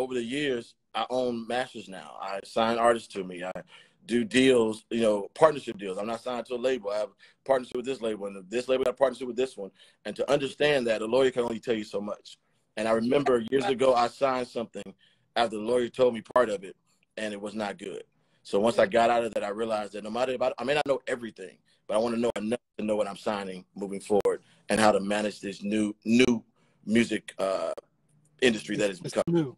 over the years, I own masters now. I sign artists to me. I do deals, you know, partnership deals. I'm not signed to a label. I have a partnership with this label, and this label got a partnership with this one. And to understand that, a lawyer can only tell you so much. And I remember years ago, I signed something after the lawyer told me part of it, and it was not good. So once I got out of that, I realized that no matter about, I may not know everything, but I want to know enough to know what I'm signing moving forward and how to manage this new music industry that is becoming new.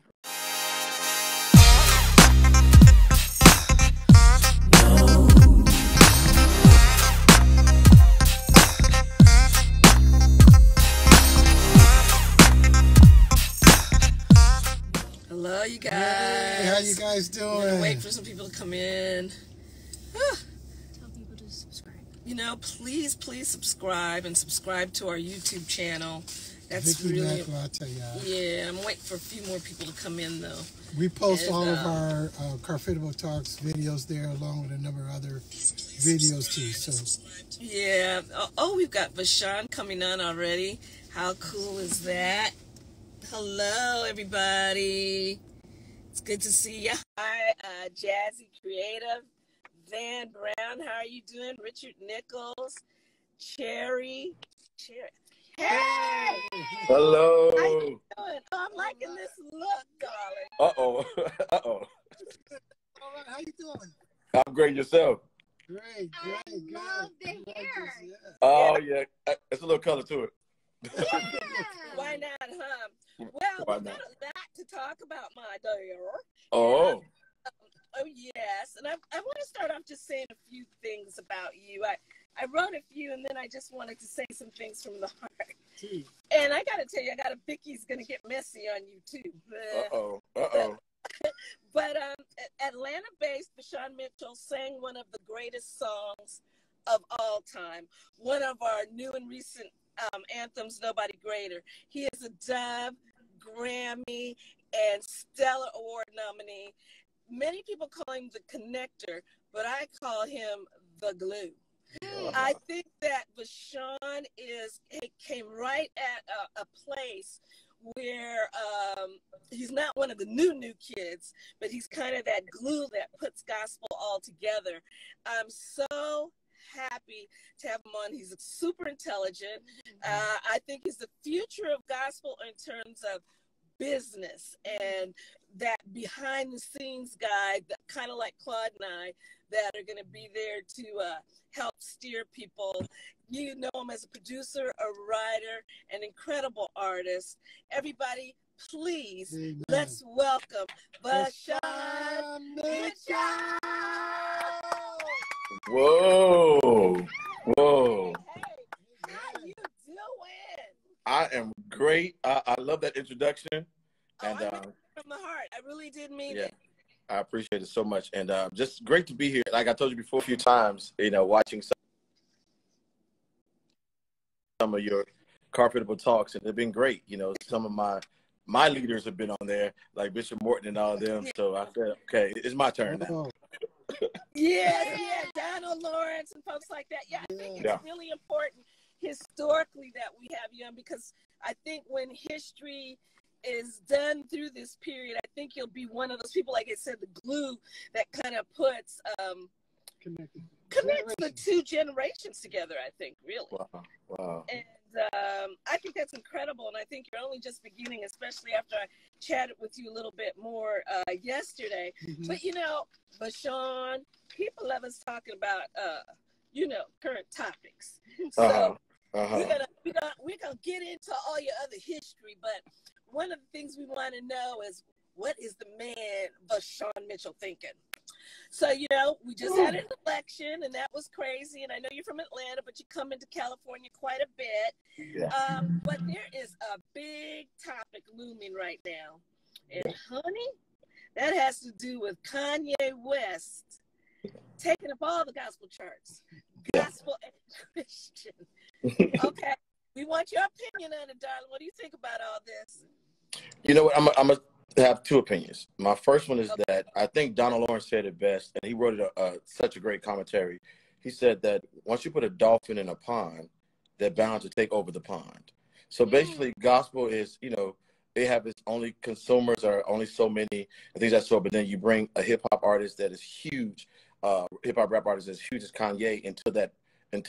Hello, you guys. Hey, how you guys doing? We're gonna wait for some people to come in. Ah. Tell people to subscribe. You know, please, please subscribe and subscribe to our YouTube channel. That's Vicki really Mack Lataillade. Yeah, I'm waiting for a few more people to come in though. We post all of our Carfitable Talks videos there, along with a number of other videos too. So yeah. Oh, we've got Vashawn coming on already. How cool is that? Hello, everybody. It's good to see you. Hi, Jazzy Creative, Van Brown. How are you doing? Richard Nichols, Cherry. Hey! Hello. How you doing? Oh, I'm liking this look, darling. Uh-oh. All right, how you doing? I'm great. Yourself? Great. I love the hair. Oh, yeah. It's a little color to it. Yeah. Why not, huh? Well, we've got a lot to talk about, my dear. Oh. Oh, yes. And I want to start off just saying a few things about you. I wrote a few, and then I just wanted to say some things from the heart. Gee. And I got to tell you, Vicki's going to get messy on you, too. Uh-oh. But Atlanta-based Vashawn Mitchell sang one of the greatest songs of all time, one of our new and recent anthems, Nobody Greater. He is a Dove, Grammy, and Stellar Award nominee. Many people call him the connector, but I call him the glue. Wow. I think that Vashawn came right at a place where he's not one of the new kids, but he's kind of that glue that puts gospel all together. I'm so happy to have him on. He's super intelligent. I think he's the future of gospel in terms of business and that behind the scenes guy, kind of like Claude and I, that are going to be there to help steer people. You know him as a producer, a writer, an incredible artist. Everybody, please, amen, let's welcome Vashawn Mitchell. Whoa. Hey, how you doing? I am great. I love that introduction. And I mean it from the heart. I really did mean it. I appreciate it so much. And just great to be here. Like I told you before a few times, you know, watching some of your Carfitable Talks, and they've been great. You know, some of my leaders have been on there, like Bishop Morton and all of them. So I said, okay, it's my turn now. Yeah, Donald Lawrence and folks like that. Yeah, I think it's really important historically that we have you on, because I think when history is done through this period, I think you'll be one of those people, like I said, the glue that kind of puts, connects the two generations together, I think, really. Wow. And I think that's incredible, and I think you're only just beginning, especially after I chatted with you a little bit more yesterday. But, you know, Vashawn, people love us talking about, you know, current topics. So we're gonna get into all your other history, but one of the things we want to know is, what is the man Vashawn Mitchell thinking? So, you know, we just had an election, and that was crazy. And I know you're from Atlanta, but you come into California quite a bit. Yeah. But there is a big topic looming right now. And, honey, that has to do with Kanye West taking up all the gospel charts, gospel and Christian. Okay. We want your opinion on it, darling. What do you think about all this? You know what? I'm have two opinions. My first one is that I think Donald Lawrence said it best, and he wrote it such a great commentary. He said that once you put a dolphin in a pond, they're bound to take over the pond. So basically, gospel is, you know, they have its only consumers are only so many and things that sort. But then you bring a hip hop artist that is huge, hip hop rap artist as huge as Kanye into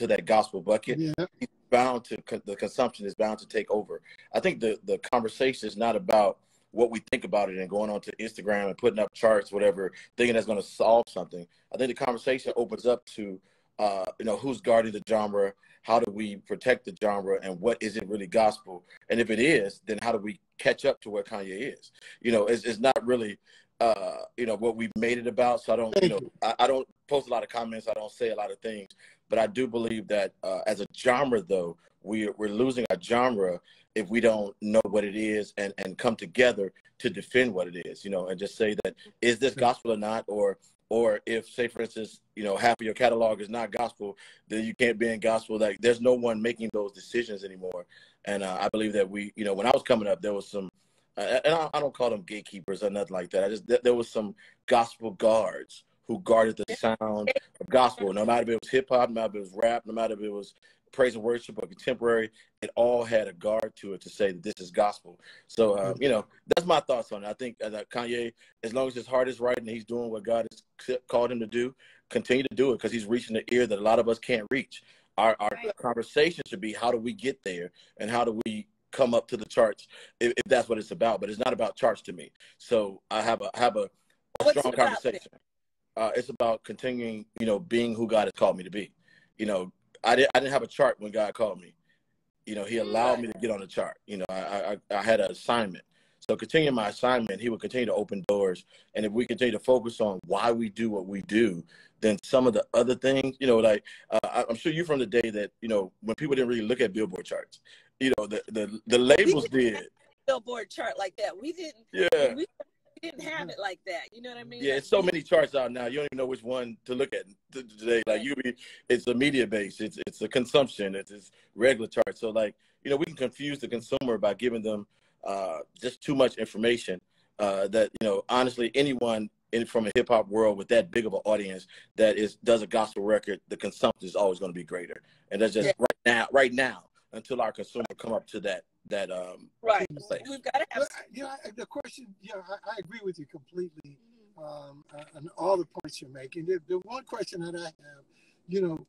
that gospel bucket. Yeah. He's bound to the consumption is bound to take over. I think the conversation is not about what we think about it and going on to Instagram and putting up charts, whatever, thinking that's going to solve something. I think the conversation opens up to, who's guarding the genre, how do we protect the genre, and what is it really gospel? And if it is, then how do we catch up to what Kanye is? It's not really, what we've made it about. So I don't, I don't post a lot of comments. I don't say a lot of things, but I do believe that as a genre, though, we're losing our genre if we don't know what it is and come together to defend what it is, and just say that, is this gospel or not? Or if, say, for instance, half of your catalog is not gospel, then you can't be in gospel. Like, there's no one making those decisions anymore. And I believe that we, when I was coming up, there was some, and I don't call them gatekeepers or nothing like that. There was some gospel guards who guarded the sound of gospel. No matter if it was hip hop, no matter if it was rap, no matter if it was praise and worship or contemporary, it all had a guard to it to say that this is gospel. So, that's my thoughts on it. I think that Kanye, as long as his heart is right and he's doing what God has called him to do, continue to do it, because he's reaching the ear that a lot of us can't reach. Our right. Conversation should be, how do we get there and how do we come up to the charts, if that's what it's about? But it's not about charts to me. So I have a strong conversation. It's about continuing, being who God has called me to be. I didn't have a chart when God called me. He allowed me to get on the chart. I had an assignment. So continuing my assignment, he will continue to open doors. And if we continue to focus on why we do what we do, then some of the other things, I'm sure you're from the day that, when people didn't really look at Billboard charts, the labels did. Billboard chart like that. We didn't. Yeah. We didn't have it like that, you know what I mean? Yeah, it's so many charts out now. You don't even know which one to look at today. Like it's a media base, it's a consumption, it's regular charts. So we can confuse the consumer by giving them just too much information. That honestly, anyone from a hip hop world with that big of an audience that does a gospel record, the consumption is always going to be greater. And that's just right now, until our consumer come up to that right. We've got to have the question. I agree with you completely on all the points you're making. The one question that I have,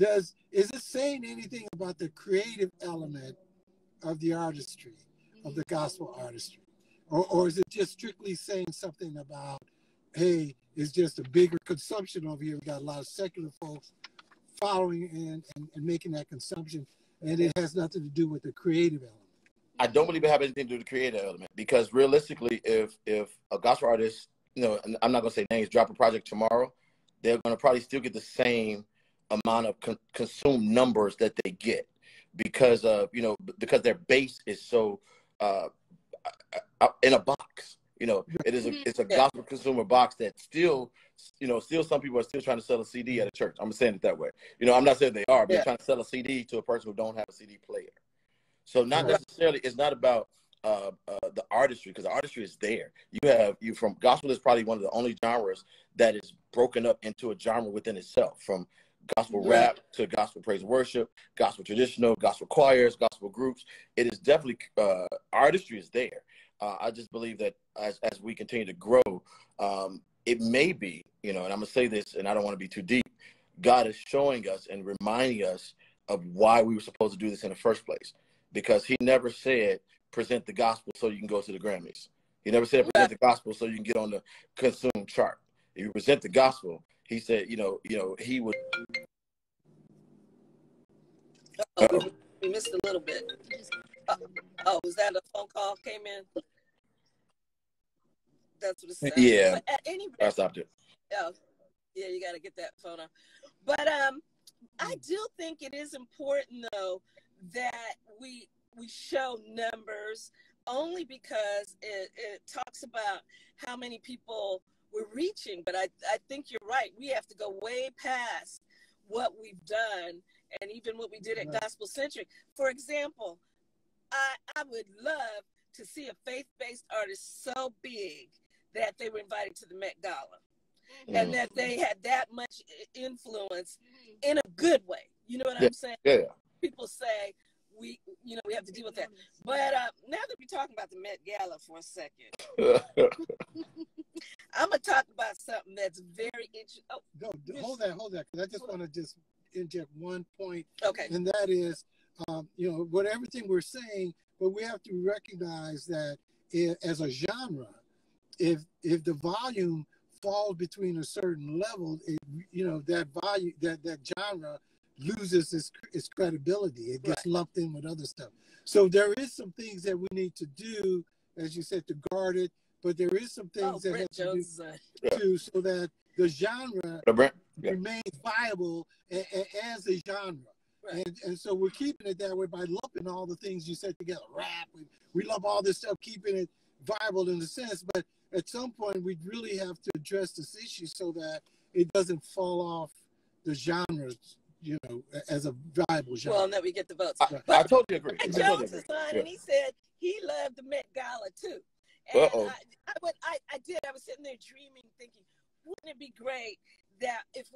is it saying anything about the creative element of the artistry, of the gospel artistry, or is it just strictly saying something about, hey, it's just a bigger consumption over here? We got a lot of secular folks following and making that consumption, and it has nothing to do with the creative element. I don't believe it has anything to do with the creative element, because realistically, if a gospel artist, I'm not going to say names, drop a project tomorrow, they're going to probably still get the same amount of consumed numbers that they get because their base is so in a box. It's a gospel consumer box that still, still some people are still trying to sell a CD at a church. I'm saying it that way. I'm not saying they are, but they're trying to sell a CD to a person who don't have a CD player. So not necessarily, it's not about the artistry, because the artistry is there. Gospel is probably one of the only genres that is broken up into a genre within itself, from gospel rap to gospel praise worship, gospel traditional, gospel choirs, gospel groups. It is definitely, artistry is there. I just believe that as we continue to grow, it may be, and I'm going to say this, and I don't want to be too deep, God is showing us and reminding us of why we were supposed to do this in the first place, because he never said present the gospel so you can go to the Grammys. He never said present the gospel so you can get on the consume chart. If you present the gospel, he said, he would. Uh-oh. We missed a little bit. Oh, was that a phone call came in? That's what it said. Yeah, at any rate, I stopped it. Oh, yeah, you got to get that phone off. But I do think it is important, though, that we show numbers, only because it talks about how many people we're reaching. But I think you're right. We have to go way past what we've done and even what we did at Gospel Centric. For example, I would love to see a faith-based artist so big that they were invited to the Met Gala and that they had that much influence in a good way. You know what I'm saying? Yeah. People say, we have to deal with that. But now that we're talking about the Met Gala for a second, I'm gonna talk about something that's very interesting. Oh, no, hold that, because I just want to just inject one point. Okay, and that is, what everything we're saying, but we have to recognize that as a genre, if the volume falls between a certain level, that genre loses its credibility. It gets lumped in with other stuff. So there is some things that we need to do, as you said, to guard it. But there is some things that have to do too, so that the genre remains viable as a genre. Right. And so we're keeping it that way by lumping all the things you said together. Rap, we lump all this stuff, keeping it viable in a sense. But at some point, we really have to address this issue so that it doesn't fall off the genres, as a viable genre. Well, now we get the votes. I totally agree. And Jones is on, and he said he loved the Met Gala too. And I did. I was sitting there dreaming, thinking, wouldn't it be great that if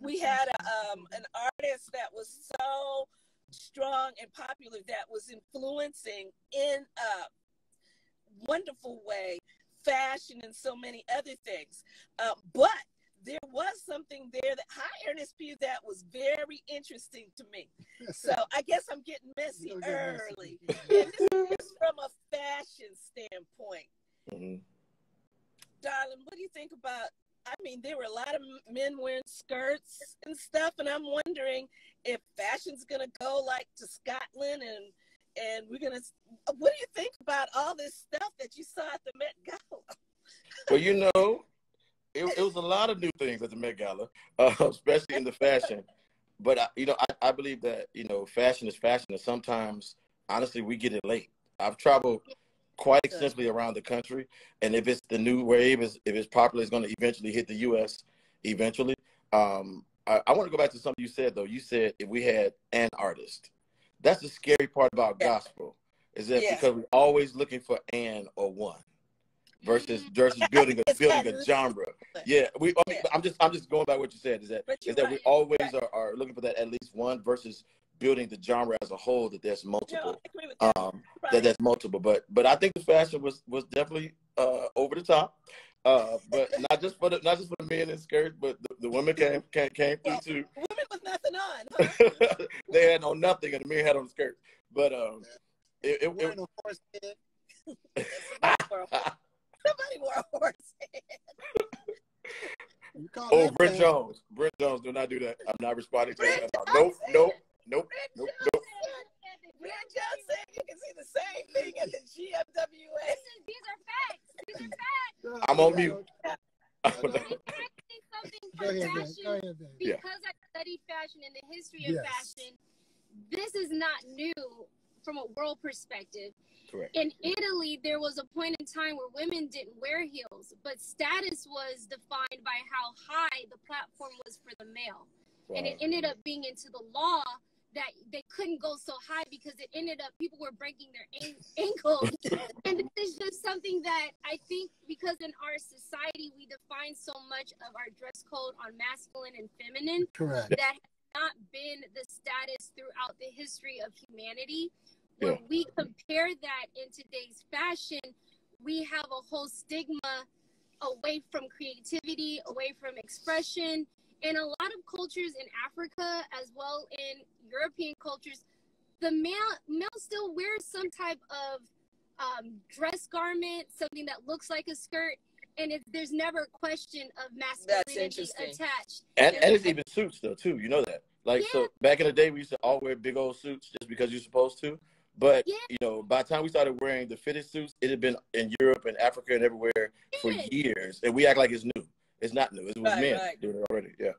we had an artist that was so strong and popular that was influencing in a wonderful way fashion and so many other things, but there was something there that high NSP that was very interesting to me. So I guess I'm getting messy early. And this is from a fashion standpoint. Mm-hmm. Darling, what do you think about, there were a lot of men wearing skirts and stuff, and I'm wondering if fashion's going to go like to Scotland and we're going to, what do you think about all this stuff that you saw at the Met Gala? Well, it was a lot of new things at the Met Gala, especially in the fashion. But, I believe that, fashion is fashion. And sometimes, honestly, we get it late. I've traveled quite extensively around the country. And if it's the new wave, if it's popular, it's going to eventually hit the U.S. eventually. I want to go back to something you said, though. You said if we had an artist. That's the scary part about gospel, is that because we're always looking for an or one. Versus building a genre, I'm just going by what you said. Is that we always are looking for that at least one versus building the genre as a whole that there's multiple. I agree with that. That's multiple, but I think the fashion was definitely over the top, but not just for the men in skirts, but the women came through too. Women with nothing on. Huh? They had on nothing, and the men had on skirts. But somebody wore a horse head. Oh, Brent Jones. Brent Jones, do not do that. I'm not responding to that. Nope. Brent Jones said you can see the same thing at the GMWA. These are facts. I'm on mute. Something for fashion, because I studied fashion and the history of fashion, this is not new from a world perspective. Correct. In Italy, there was a point in time where women didn't wear heels, but status was defined by how high the platform was for the male. Wow. And it ended up being into the law that they couldn't go so high because it ended up people were breaking their ankles. And this is just something that I think because in our society, we define so much of our dress code on masculine and feminine. Correct. That has not been the status throughout the history of humanity. When we compare that in today's fashion, we have a whole stigma away from creativity, away from expression. And a lot of cultures in Africa, as well in European cultures, the male still wears some type of dress garment, something that looks like a skirt. And there's never a question of masculinity attached. And it's even suits, though, too. You know that. So back in the day, we used to all wear big old suits just because you're supposed to. But, by the time we started wearing the fitted suits, it had been in Europe and Africa and everywhere for years. And we act like it's new. It's not new. It was men doing it already. Yeah.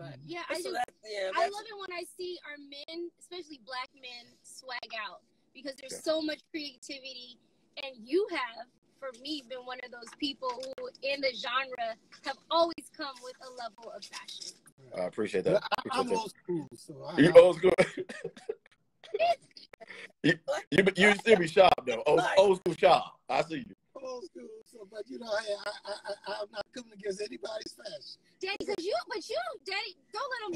Right. Yeah, I love it when I see our men, especially black men, swag out. Because there's so much creativity. And you have, for me, been one of those people who, in the genre, have always come with a level of fashion. I appreciate that. I'm old school. You're old school? You still be sharp though. Old school sharp. I see you. Old school, but I'm not coming against anybody's fashion. Daddy, don't let them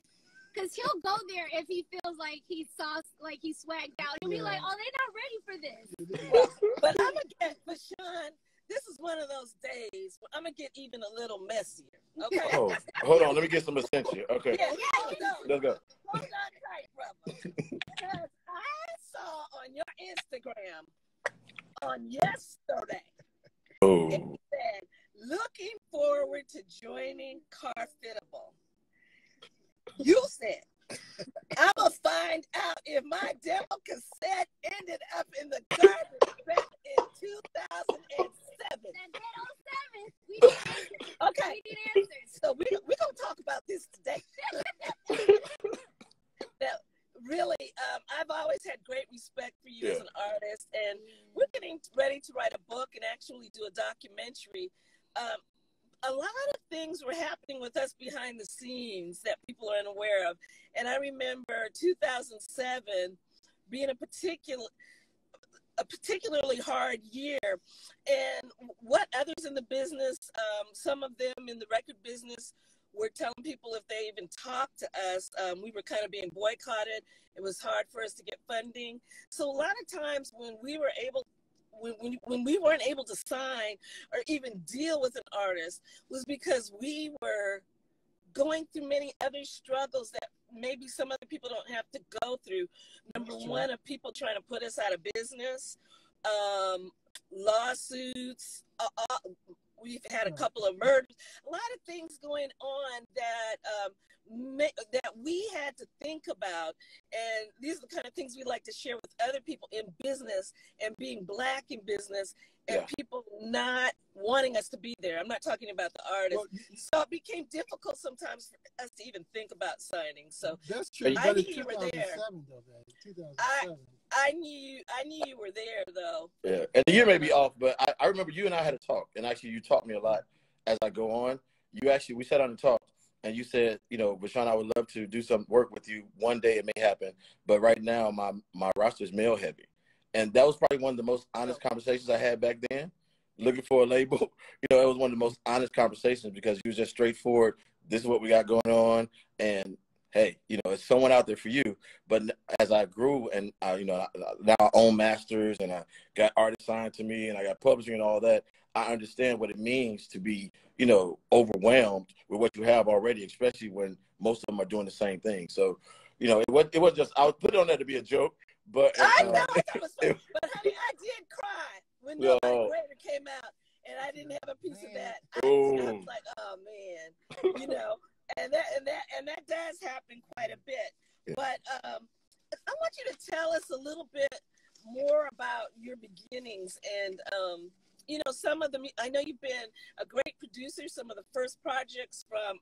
Because he'll go there if he feels like he saw, like he swagged out. He'll be like, oh, they're not ready for this. But I'm going to get, Vashawn, this is one of those days where I'm going to get even a little messier. Okay. Oh, hold on. Let me get some Essentia. Okay. Yeah, let's go. Hold on tight, brother. Because I saw on your Instagram on yesterday. Oh. It said, looking forward to joining Carfitable. You said, I'm going to find out if my demo cassette ended up in the garbage back in 2007. We okay. We need answers. So we're going to talk about this today. Now, really, I've always had great respect for you as an artist, and we're getting ready to write a book and actually do a documentary. A lot of things were happening with us behind the scenes that people are unaware of. And I remember 2007 being a particularly hard year. And what others in the business, some of them in the record business, were telling people if they even talked to us, we were kind of being boycotted. It was hard for us to get funding. So a lot of times when we were able to when we weren't able to sign or even deal with an artist was because we were going through many other struggles that maybe some other people don't have to go through. Number one, of people trying to put us out of business, lawsuits. We've had a couple of murders, a lot of things going on that that we had to think about. And these are the kind of things we like to share with other people in business and being Black in business and people not wanting us to be there. I'm not talking about the artist. Well, so it became difficult sometimes for us to even think about signing. So that's true. I knew you were there. I knew you were there, though. Yeah, and the year may be off, but I remember you and I had a talk, and actually you taught me a lot as I go on. You actually, we sat down and talked, and you said, you know, Vashawn, I would love to do some work with you. One day it may happen, but right now my roster is male heavy. And that was probably one of the most honest conversations I had back then, looking for a label. You know, it was one of the most honest conversations because you was just straightforward. This is what we got going on, and hey, you know, it's someone out there for you. But as I grew and, you know, now I own masters and I got artists signed to me and I got publishing and all that, I understand what it means to be, you know, overwhelmed with what you have already, especially when most of them are doing the same thing. So, you know, it was just, I would put it on there to be a joke. But I know, that was so, but honey, I did cry when Nobody Greater came out and I didn't have a piece of that. I was like, oh, man, you know. And that does happen quite a bit. Yeah. But I want you to tell us a little bit more about your beginnings and, you know, some of the, I know you've been a great producer, some of the first projects from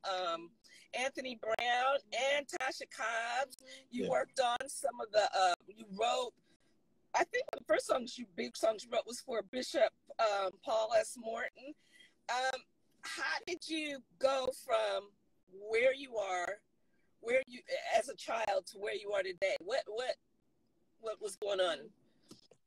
Anthony Brown and Tasha Cobb. You worked on some of the, you wrote, I think one of the first big songs you wrote was for Bishop Paul S. Morton. How did you go from where you as a child to where you are today? What was going on?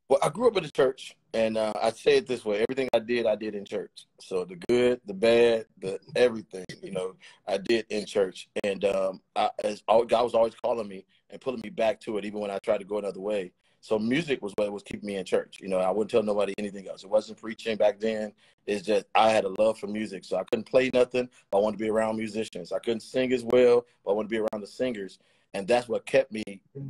Well, I grew up in the church, and I say it this way: everything I did in church. So the good, the bad, the everything, you know, I did in church. And God was always calling me and pulling me back to it, even when I tried to go another way. So music was what was keeping me in church. You know, I wouldn't tell nobody anything else. It wasn't preaching back then. It's just I had a love for music. So I couldn't play nothing, but I wanted to be around musicians. I couldn't sing as well, but I wanted to be around the singers. And that's what kept me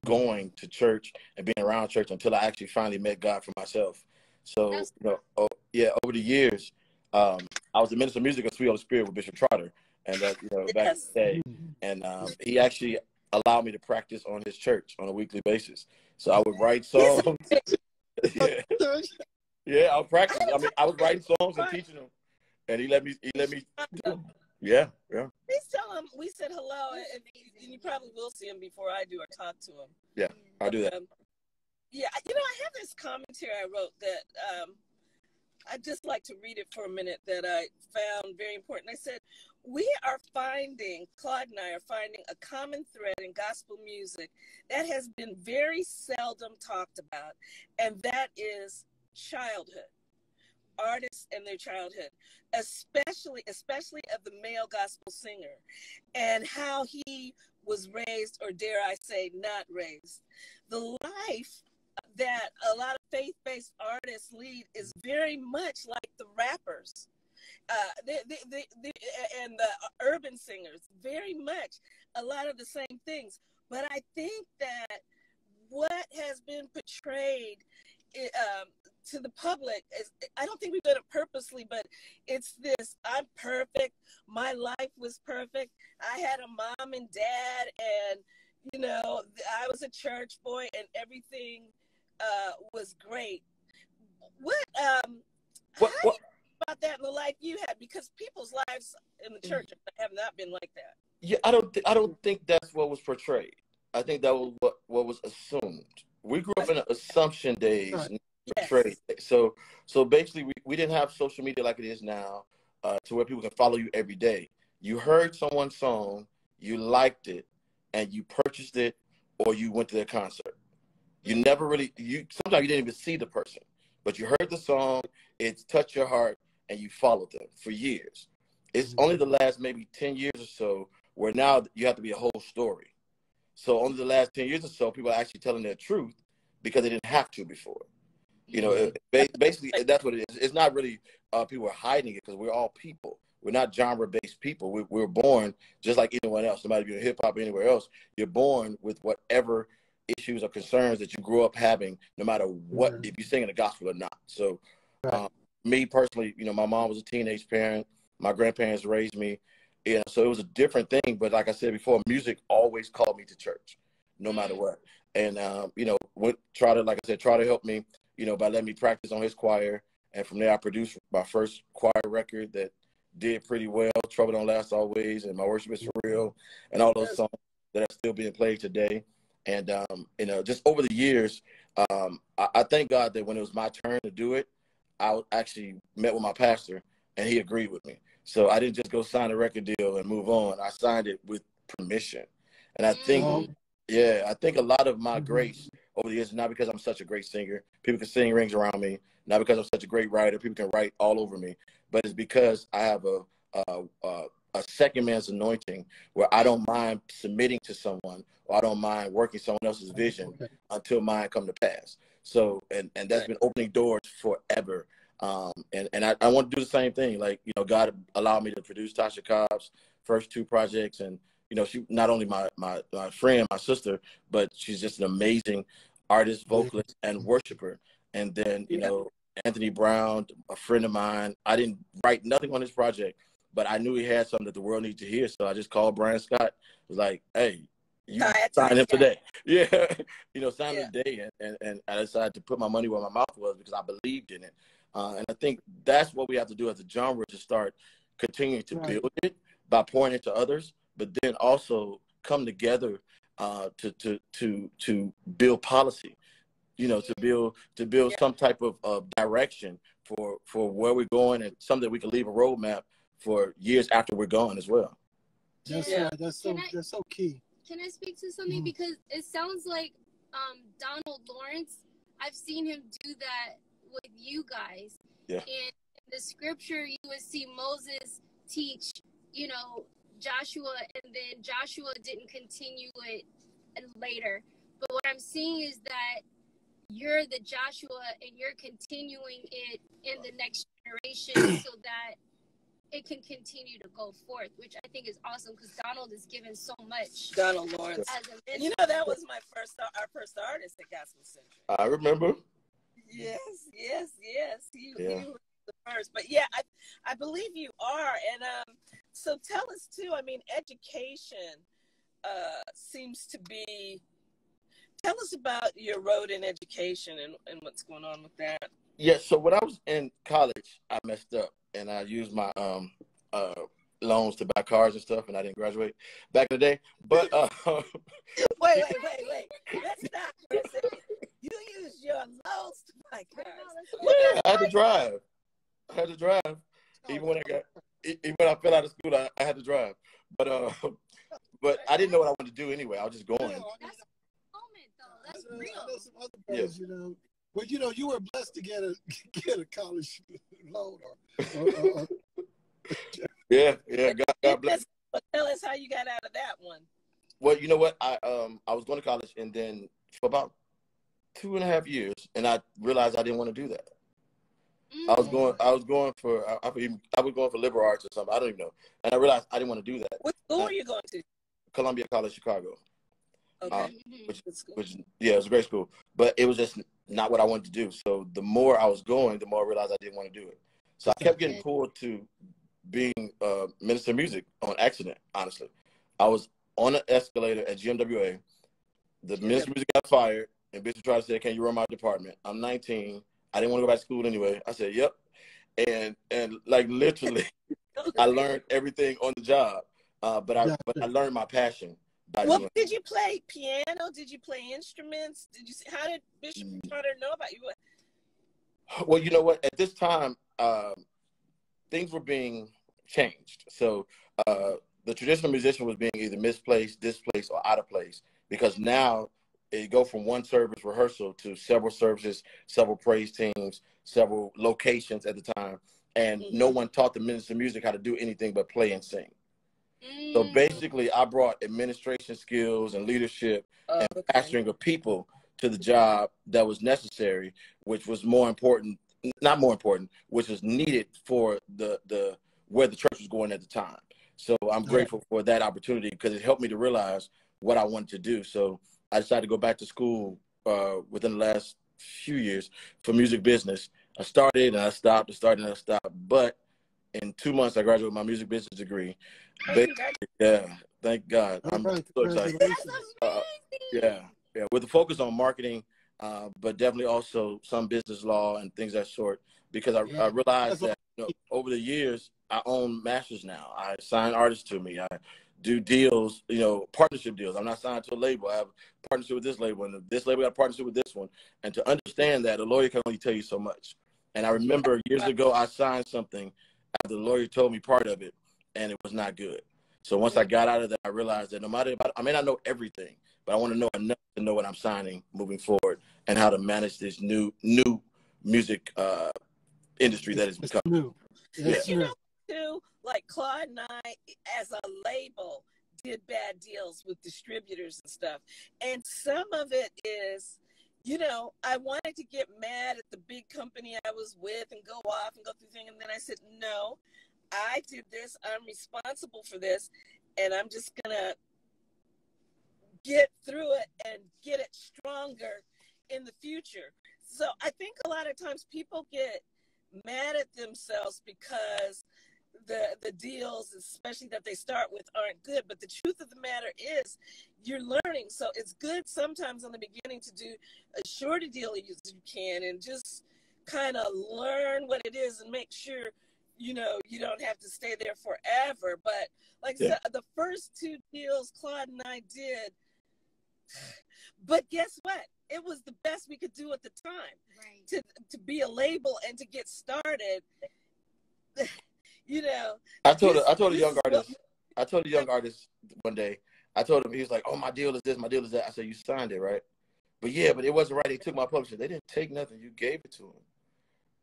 going to church and being around church until I actually finally met God for myself. So, you know, over the years, I was the minister of music at Sweet Holy Spirit with Bishop Trotter. And, you know, back in the day. And he actually allowed me to practice on his church on a weekly basis. So I would write songs. I would practice. I mean, I was writing songs and teaching them. And he let me. Yeah. Please tell him we said hello, and you probably will see him before I do or talk to him. Yeah, I'll do that. Yeah, you know, I have this commentary I wrote that I'd just like to read it for a minute that I found very important. I said, Claude and I are finding a common thread in gospel music that has been very seldom talked about, and that is childhood. artists in their childhood, especially of the male gospel singer, and how he was raised, or dare I say, not raised. The life that a lot of faith-based artists lead is very much like the rappers and the urban singers, very much a lot of the same things. But I think that what has been portrayed to the public is, I don't think we've done it purposely, but it's this, I'm perfect, my life was perfect, I had a mom and dad, and you know, I was a church boy, and everything was great. What about that in the life you had? Because people's lives in the church have not been like that. Yeah, I don't think that's what was portrayed. I think that was what was assumed. We grew up in an assumption days, yes. Portrayed. So basically, we didn't have social media like it is now, to where people can follow you every day. You heard someone's song, you liked it, and you purchased it, or you went to their concert. You never really, sometimes you didn't even see the person, but you heard the song, it touched your heart, and you followed them for years. It's only the last maybe 10 years or so where now you have to be a whole story. So only the last 10 years or so, people are actually telling their truth because they didn't have to before. You know, basically, that's what it is. It's not really people are hiding it, because we're all people. We're not genre-based people. We're born just like anyone else. No matter if you're in hip-hop or anywhere else, you're born with whatever issues or concerns that you grew up having, no matter what, if you're singing the gospel or not. So me personally, you know, my mom was a teenage parent. My grandparents raised me. You know, so it was a different thing. But like I said before, music always called me to church, no matter what. And, you know, Trotter helped me, you know, by letting me practice on his choir. And from there, I produced my first choir record that did pretty well, Trouble Don't Last Always, and My Worship Is For Real, and all those songs that are still being played today. And, you know, just over the years, I thank God that when it was my turn to do it, I actually met with my pastor, and he agreed with me. So I didn't just go sign a record deal and move on. I signed it with permission. And I think, I think a lot of my grace over the years, not because I'm such a great singer, people can sing rings around me, not because I'm such a great writer, people can write all over me, but it's because I have a second man's anointing where I don't mind submitting to someone, or I don't mind working someone else's vision until mine come to pass. So, and that's been opening doors forever. And I want to do the same thing. Like, you know, God allowed me to produce Tasha Cobb's first two projects. And, you know, she not only my friend, my sister, but she's just an amazing artist, vocalist, and worshiper. And then, you know, Anthony Brown, a friend of mine, I didn't write nothing on his project, but I knew he had something that the world needed to hear. So I just called Brian Scott. Was like, hey, you sign him today. Yeah. You know, sign him today. And I decided to put my money where my mouth was because I believed in it. And I think that's what we have to do as a genre, to start continuing to build it by pouring it to others, but then also come together to build policy, you know, to build some type of direction for where we're going, and something that we can leave a roadmap for years after we're gone as well. That's so key. Can I speak to something? Because it sounds like Donald Lawrence, I've seen him do that with you guys. Yeah. And in the scripture, you would see Moses teach, you know, Joshua, and then Joshua didn't continue it later. But what I'm seeing is that you're the Joshua, and you're continuing it in the next generation so that it can continue to go forth, which I think is awesome, because Donald is given so much. Donald Lawrence. You know, that was our first artist at Gospel Centric. I remember. Yes. He was the first. But yeah, I believe you are. And so tell us too, I mean, education seems to be, tell us about your road in education and what's going on with that. Yeah, so when I was in college, I messed up, and I used my loans to buy cars and stuff, and I didn't graduate back in the day. But wait. Let's stop for a second. You used your loans to buy cars. Yeah, I had to drive. Even when I fell out of school, I had to drive. But I didn't know what I wanted to do anyway. I was just going. That's a moment, though. That's real. I know some other brothers, you know, Well, you know, you were blessed to get a college loan. Yeah. God bless. Tell us how you got out of that one. Well, you know what? I was going to college, and then for about 2.5 years, and I realized I didn't want to do that. Mm. I was going for liberal arts or something. I don't even know. And I realized I didn't want to do that. What school were you going to? Columbia College Chicago. Okay. Which it was a great school, but it was just not what I wanted to do. So the more I was going, the more I realized I didn't want to do it. So I kept getting pulled to being minister of music on accident. Honestly, I was on an escalator at GMWA. The minister of music got fired, and Bishop Trotter said, "Can you run my department?" I'm 19. I didn't want to go back to school anyway. I said, "Yep," and like literally, I learned everything on the job. But I learned my passion. Well, did you play piano? Did you play instruments? How did Bishop Trotter know about you? Well, you know what? At this time, things were being changed. So the traditional musician was being either misplaced, displaced, or out of place, because now it go from one service rehearsal to several services, several praise teams, several locations at the time, and no one taught the minister of music how to do anything but play and sing. So basically, I brought administration skills and leadership and pastoring of people to the job that was necessary, which was which was needed for the where the church was going at the time. So I'm grateful for that opportunity, because it helped me to realize what I wanted to do. So I decided to go back to school within the last few years for music business. I started and I stopped, but in 2 months, I graduated with my music business degree. Thank God. I'm so excited. With a focus on marketing, but definitely also some business law and things of that sort, because I realized that, you know, over the years, I own masters now. I sign artists to me. I do deals, you know, partnership deals. I'm not signed to a label. I have a partnership with this label, and this label got a partnership with this one. And to understand that, a lawyer can only tell you so much. And I remember years ago, I signed something. The lawyer told me part of it, and it was not good. So once I got out of that, I realized that no matter, I may not know everything, but I want to know enough to know what I'm signing moving forward and how to manage this new music industry that is becoming. New. But you know, too, like Claude and I, as a label, did bad deals with distributors and stuff, and some of it is, you know, I wanted to get mad at the big company I was with and go off and go through things. And then I said, no, I did this. I'm responsible for this. And I'm just going to get through it and get it stronger in the future. So I think a lot of times people get mad at themselves because the deals, especially that they start with, aren't good. But the truth of the matter is, you're learning, so it's good sometimes in the beginning to do a shorter deal as you can and just kind of learn what it is and make sure, you know, you don't have to stay there forever. But like I said, the first two deals Claude and I did, but guess what? It was the best we could do at the time, right? To be a label and to get started. You know, I told a young artist one day, I told him, he was like, "Oh, my deal is this, my deal is that." I said, "You signed it, right?" But it wasn't right. They took my publisher. They didn't take nothing. You gave it to them.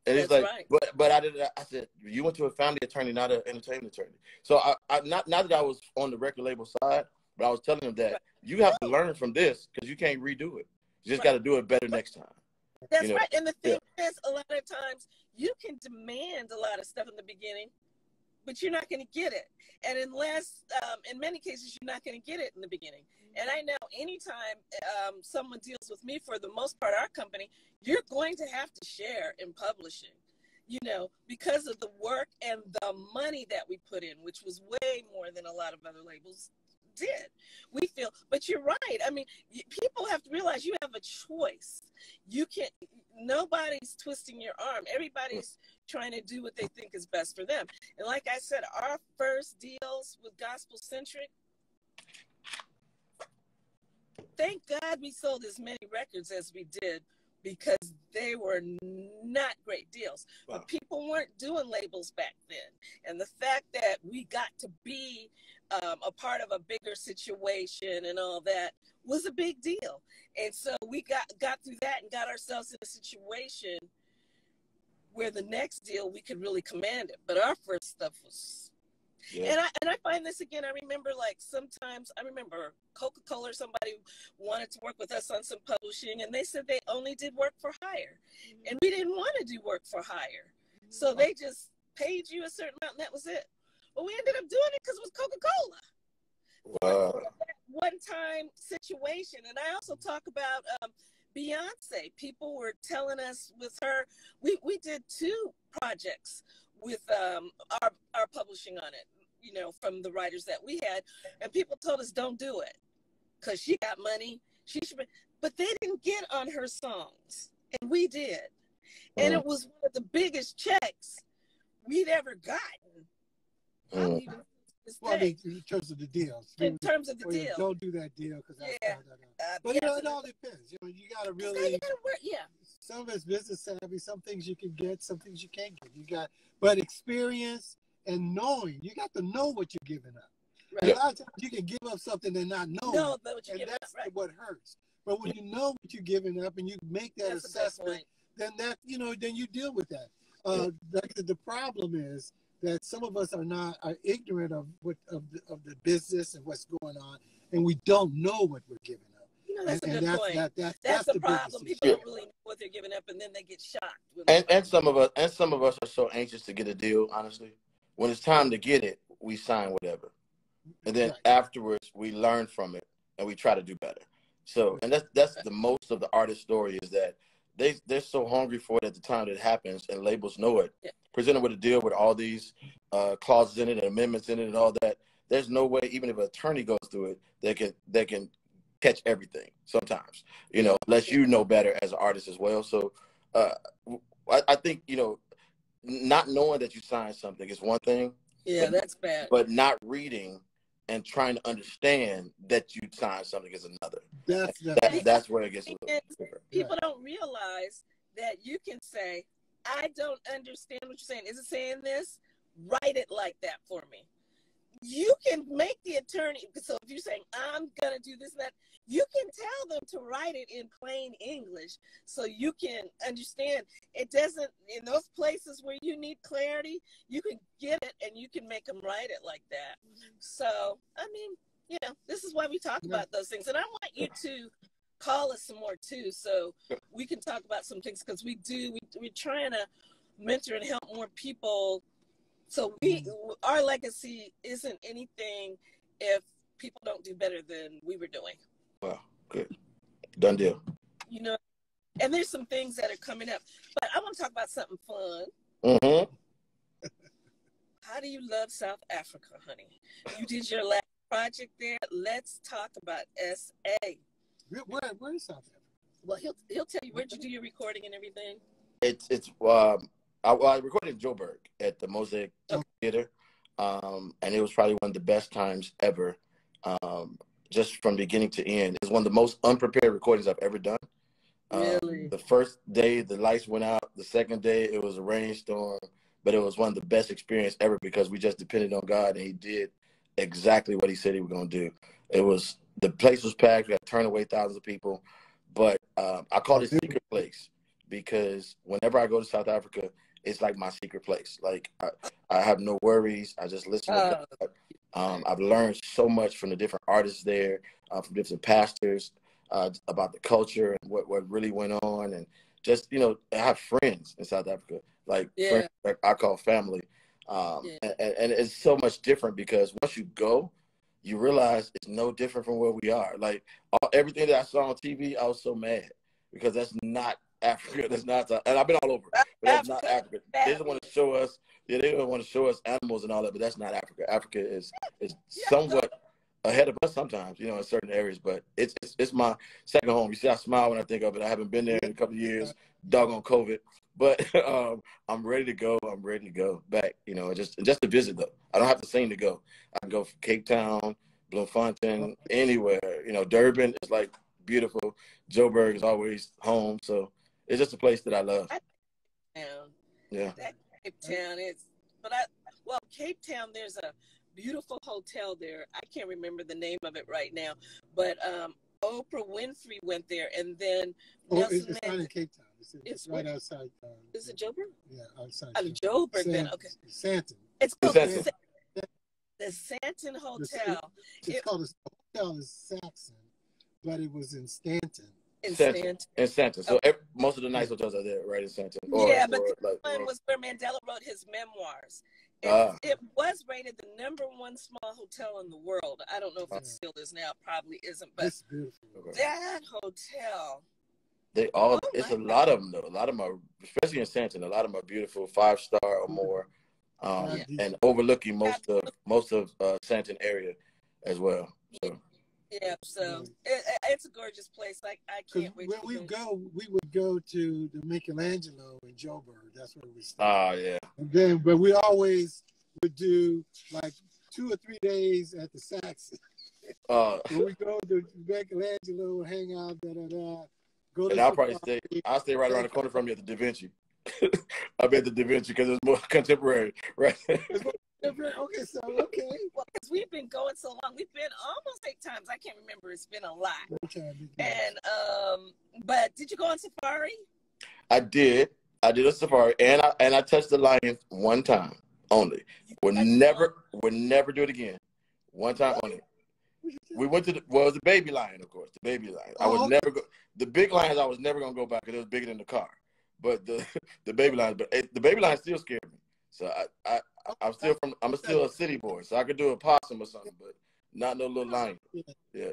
And it's like, right. But I did. I said, "You went to a family attorney, not an entertainment attorney." So not that I was on the record label side, but I was telling him that you have to learn from this, because you can't redo it. You just got to do it better next time. That's right. And the thing is, a lot of times you can demand a lot of stuff in the beginning, but you're not going to get it. And unless, in many cases, you're not going to get it in the beginning. And I know anytime someone deals with me, for the most part, our company, you're going to have to share in publishing, you know, because of the work and the money that we put in, which was way more than a lot of other labels did. We feel, but you're right. I mean, people have to realize you have a choice. You can't, nobody's twisting your arm. Everybody's trying to do what they think is best for them. And like I said, our first deals with Gospel Centric, thank God we sold as many records as we did, because they were not great deals. Wow. But people weren't doing labels back then. And the fact that we got to be a part of a bigger situation and all that was a big deal. And so we got through that and got ourselves in a situation where the next deal we could really command it. But our first stuff was... Yeah. And I find this again, I remember like sometimes, I remember Coca-Cola or somebody wanted to work with us on some publishing, and they said they only did work for hire. Mm-hmm. And we didn't want to do work for hire. Mm-hmm. So they just paid you a certain amount and that was it. Well, we ended up doing it because it was Coca-Cola. Wow. One time situation. And I also talk about Beyonce. People were telling us with her, we did two projects with our publishing on it, you know, from the writers that we had, and people told us don't do it because she got money, she should be, but they didn't get on her songs and we did. And it was one of the biggest checks we'd ever gotten. Well, I mean, in terms of the deals. In terms of the deal. Don't do that deal because that's But, you know, it all depends. You know, you got to really. Some of it's business savvy. Some things you can get. Some things you can't get. You got, but experience and knowing. You got to know what you're giving up. Right. A lot of times you can give up something and not know. No, what you're giving up. And that's what hurts. But when you know what you're giving up and you make that assessment, then that, you know, then you deal with that. Like the problem is that some of us are ignorant of the business and what's going on, and we don't know what we're giving up. You know, that's a good point. That's the problem. People don't really know what they're giving up, and then they get shocked. And some of us are so anxious to get a deal. Honestly, when it's time to get it, we sign whatever, and then afterwards we learn from it and we try to do better. So, and that's the most of the artist story is that they're so hungry for it at the time that it happens, and labels know it. Yeah. Presented with a deal with all these clauses in it and amendments in it and all that, there's no way, even if an attorney goes through it, they can catch everything sometimes, you know, unless you know better as an artist as well. So I think, you know, not knowing that you signed something is one thing. Yeah, that's bad. But not reading and trying to understand that you signed something is another. That's where it gets a little different. People don't realize that you can say, I don't understand what you're saying. Is it saying this? Write it like that for me. You can make the attorney, so if you're saying, I'm going to do this and that, you can tell them to write it in plain English so you can understand. It doesn't, in those places where you need clarity, you can get it and you can make them write it like that. So, I mean, you know, this is why we talk about those things. And I want you to call us some more too, so we can talk about some things, because we're trying to mentor and help more people. So our legacy isn't anything if people don't do better than we were doing. Wow, good, done deal. You know, and there's some things that are coming up, but I want to talk about something fun. Mm-hmm. How do you love South Africa, honey? You did your last project there. Let's talk about SA. Where is South Africa? Well, he'll tell you. Where'd you do your recording and everything? I recorded in Joburg at the Mosaic Theatre, and it was probably one of the best times ever, just from beginning to end. It's one of the most unprepared recordings I've ever done. Really? The first day the lights went out. The second day it was a rainstorm, but it was one of the best experiences ever because we just depended on God, and He did exactly what He said He was going to do. It was. The place was packed. We had to turn away thousands of people. But I call it secret place because whenever I go to South Africa, it's like my secret place. Like, I have no worries. I just listen to God. I've learned so much from the different artists there, from different pastors, about the culture and what really went on. And just, you know, I have friends in South Africa, like, friends, like I call family. And it's so much different because once you go, you realize it's no different from where we are. Like everything that I saw on TV, I was so mad because that's not Africa. That's not, and I've been all over. But that's not Africa. They didn't want to show us. Yeah, they don't want to show us animals and all that, but that's not Africa. Africa is somewhat ahead of us sometimes, you know, in certain areas. But it's my second home. You see, I smile when I think of it. I haven't been there in a couple of years. Doggone COVID. But I'm ready to go. I'm ready to go back, you know, just to visit, though. I don't have to sing to go. I can go from Cape Town, Bloemfontein, anywhere. You know, Durban is, like, beautiful. Joburg is always home. So It's just a place that I love. Yeah. That Cape Town is, well, Cape Town, there's a beautiful hotel there. I can't remember the name of it right now, but Oprah Winfrey went there, and then it's not in Cape Town. It's right outside. Is it Joburg? Yeah, outside. Joburg, then okay. Sandton. It's called the Sandton Hotel. It's called the hotel is Saxon, but it was in Stanton. In Stanton. So most of the nice hotels are there, right, in Stanton. Yeah, but the one was where Mandela wrote his memoirs. And it was rated the #1 small hotel in the world. I don't know if it still is now. Probably isn't. But it's beautiful. That hotel. They all, it's a lot of them, though. A lot of them are, especially in Stanton, a lot of them are beautiful, 5-star or more, and overlooking most of Stanton area as well. So. Yeah, so it's a gorgeous place. Like I can't wait. Where we go, we would go to the Michelangelo in Joburg. That's where we stayed. Oh yeah. And then, but we always would do like 2 or 3 days at the Saxon. When we go to Michelangelo, hang out, Go and I'll stay right around the corner from you at the Da Vinci. I bet the Da Vinci because it's more contemporary, right? Okay, so well, because we've been going so long, we've been almost 8 times. I can't remember. It's been a lot. And but did you go on safari? I did a safari, and I touched the lions one time only. We'll never do it again. One time only. We went to it was the baby lion, of course. The baby lion. I would never go. The big lions, I was never gonna go back because it was bigger than the car. But the baby lions, the baby lions still scared me. So I'm still a city boy, so I could do a possum or something, but not no little lion. Yeah.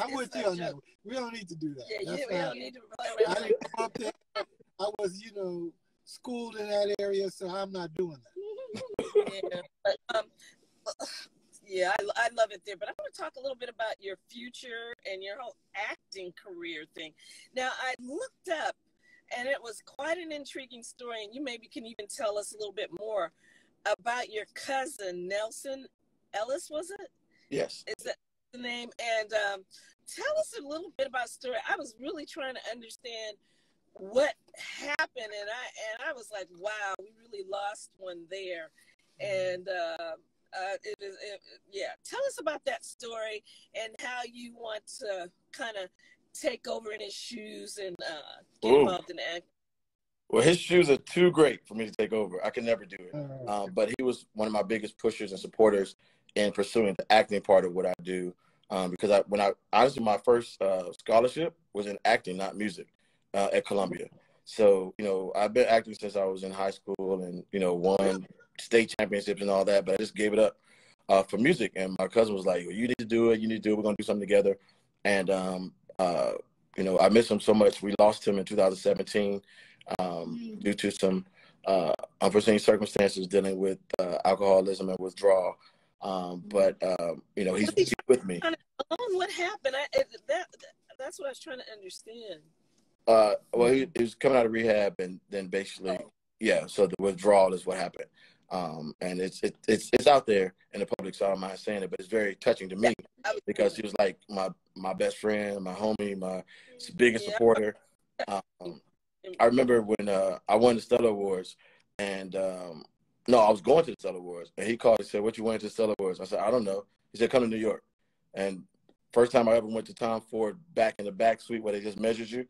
I would tell you, we don't need to do that. Yeah, we don't need to. I didn't come up there. I was, schooled in that area, so I'm not doing that. Yeah, but, yeah, I love it there. But I want to talk a little bit about your future and your whole acting career thing. Now, I looked up, and it was quite an intriguing story, and you maybe can even tell us a little bit more about your cousin, Nelson Ellis, was it? Yes. Is that the name? And tell us a little bit about the story. I was really trying to understand what happened, and I was like, wow, we really lost one there. And tell us about that story and how you want to kind of take over in his shoes and get involved in acting. Well, his shoes are too great for me to take over. I can never do it. But he was one of my biggest pushers and supporters in pursuing the acting part of what I do. Because honestly, my first scholarship was in acting, not music, at Columbia. So, I've been acting since I was in high school and, won state championships and all that. But I just gave it up for music. And my cousin was like, well, you need to do it. You need to do it. We're going to do something together. And, I miss him so much. We lost him in 2017 due to some unforeseen circumstances dealing with alcoholism and withdrawal. He's with me. What happened? That's what I was trying to understand. He was coming out of rehab, and then basically, so the withdrawal is what happened. And it's out there in the public, so I don't mind saying it, but it's very touching to me because he was like my best friend, my homie, my biggest supporter. I remember when I won the Stellar Awards, and I was going to the Stellar Awards, and he called and said, "What you went to the Stellar Awards?" I said, "I don't know." He said, "Come to New York." And first time I ever went to Tom Ford back in the back suite where they just measured you,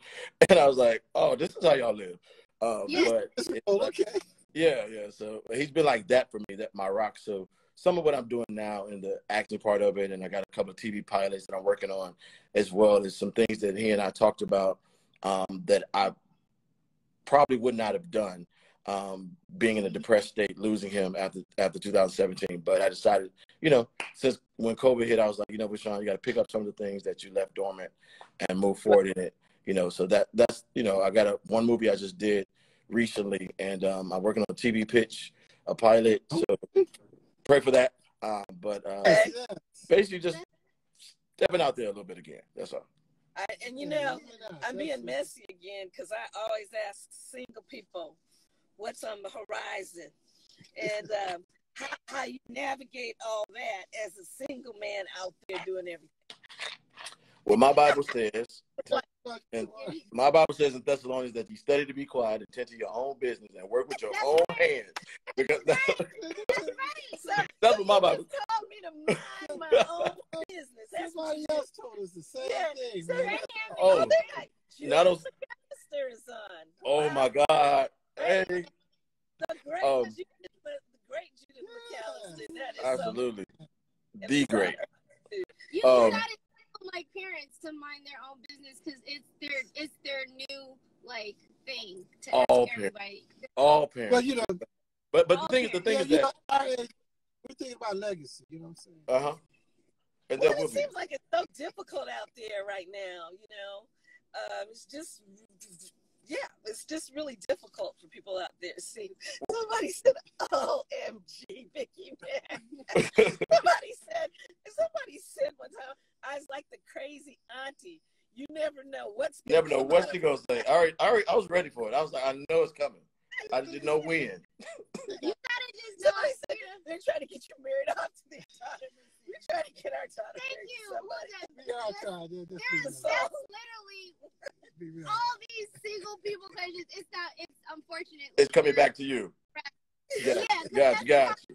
and I was like, "Oh, this is how y'all live." So he's been like that for me, that my rock. So some of what I'm doing now in the acting part of it, and I got a couple of TV pilots that I'm working on as well as some things that he and I talked about that I probably would not have done being in a depressed state, losing him after 2017. But I decided, since when COVID hit, I was like, Vashawn, you got to pick up some of the things that you left dormant and move forward in it. So that's, I got one movie I just did recently, and I'm working on a TV pitch, a pilot, so pray for that, basically just stepping out there a little bit again, that's all. I'm being messy again, because I always ask single people what's on the horizon, and how you navigate all that as a single man out there doing everything. Well, my Bible says in Thessalonians that you study to be quiet, attend to your own business, and work with your own hands. Because that's what my Bible told me, to mind my own business. Somebody else told us the same thing. So man. Oh, oh my God! Hey. The great Judith McAllister. That is absolutely the great. You gotta tell my parents to mind their own business because it's their new like thing to all ask everybody. All parents. Well, you know, but the thing is that we're thinking about legacy. You know what I'm saying? Uh huh. And well, it seems like it's so difficult out there right now. You know, it's just. Yeah, it's just really difficult for people out there. See, somebody said, "OMG, Vicki Mack." Somebody said one time, "I was like the crazy auntie. You never know what's gonna never know what she gonna say." All right, I was ready for it. I was like, I know it's coming. I just didn't know when. You gotta just know. Somebody said, they're trying to get you married off to their daughter. We're trying to get our daughter. Thank you. That's literally. All these single people, because it's unfortunate. It's coming back to you. Yeah, got you.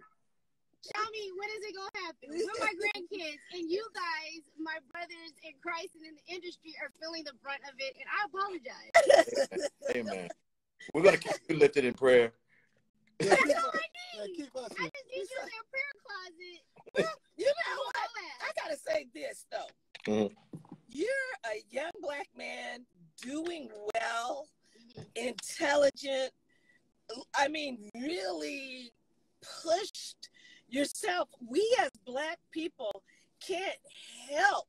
Tell me, when is it going to happen? With my grandkids and you guys, my brothers in Christ and in the industry, are feeling the brunt of it, and I apologize. Amen. We're going to keep you lifted in prayer. That's all I need. I just need you in your prayer closet. You know what? I got to say this, though. You're a young black man. Doing well, intelligent, I mean, really pushed yourself. We as black people can't help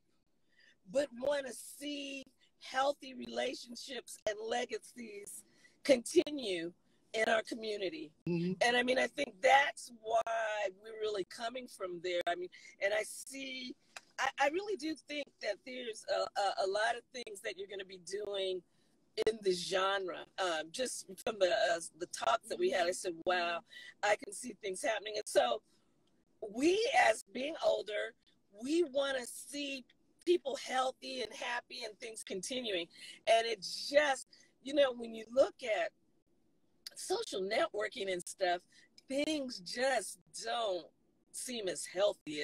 but want to see healthy relationships and legacies continue in our community. Mm-hmm. And I mean, I think that's why we're really coming from there. I mean, and I really do think that there's a lot of things that you're going to be doing in the genre. Just from the talks that we had, I said, wow, I can see things happening. And so we, as being older, we want to see people healthy and happy and things continuing. And it's just, you know, when you look at social networking and stuff, things just don't seem as healthy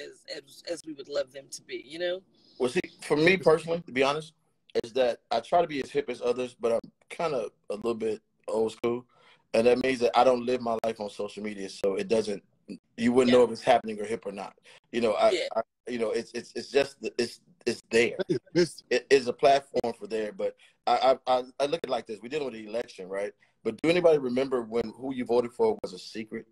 as we would love them to be, you know? Well, see, for me personally, to be honest, is that I try to be as hip as others, but I'm kind of a little bit old school. And that means that I don't live my life on social media, so it doesn't, you wouldn't know if it's happening or hip or not. You know, it's there. It is a platform for there, but I look at it like this. We dealing with the election, right? But do anybody remember when who you voted for was a secret?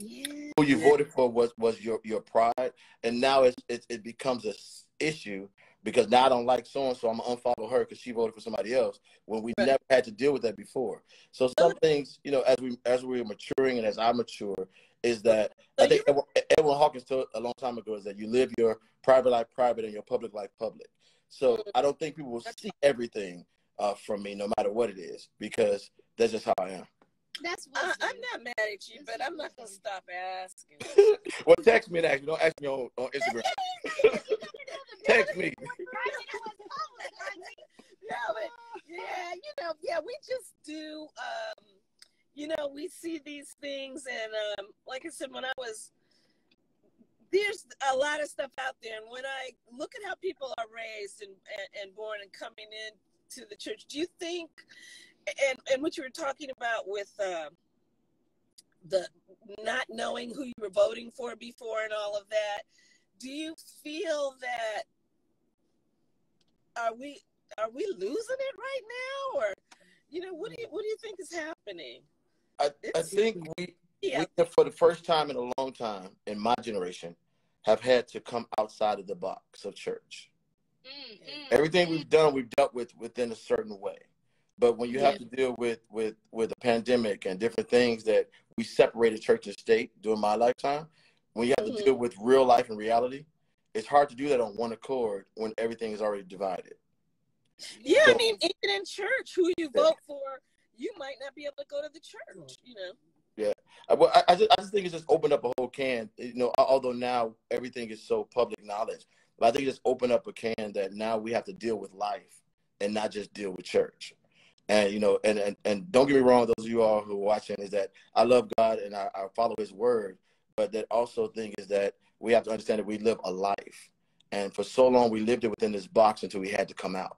Yeah. Who you voted for was your pride, and now it becomes an issue because now I don't like so and so, I'm gonna unfollow her because she voted for somebody else. When we never had to deal with that before. So some things, you know, as we're maturing and as I mature, is that I think Edwin Hawkins told a long time ago is that you live your private life private and your public life public. So I don't think people will see everything from me, no matter what it is, because that's just how I am. That's what I'm not mad at you, but I'm not gonna stop asking. Well, text me and ask me. Don't ask me on Instagram. Text me. We just do. You know, we see these things, and like I said, there's a lot of stuff out there, and when I look at how people are raised and born and coming into the church, do you think? And what you were talking about with the not knowing who you were voting for before and all of that, do you feel that are we losing it right now, or you know what do you think is happening? I think we for the first time in a long time in my generation have had to come outside of the box of church. Mm-hmm. Everything we've done, we've dealt with within a certain way. But when you have to deal with a pandemic and different things that we separated church and state during my lifetime, when you have to deal with real life and reality, it's hard to do that on one accord when everything is already divided. Yeah, so, I mean, even in church, who you vote for, you might not be able to go to the church, you know? Yeah. Well, I just think it's just opened up a whole can, you know, although now everything is so public knowledge But I think it's opened up a can that now we have to deal with life and not just deal with church. And, you know, and don't get me wrong, those of you all who are watching, is that I love God and I follow his word. But that also thing is that we have to understand that we live a life. And for so long, we lived it within this box until we had to come out.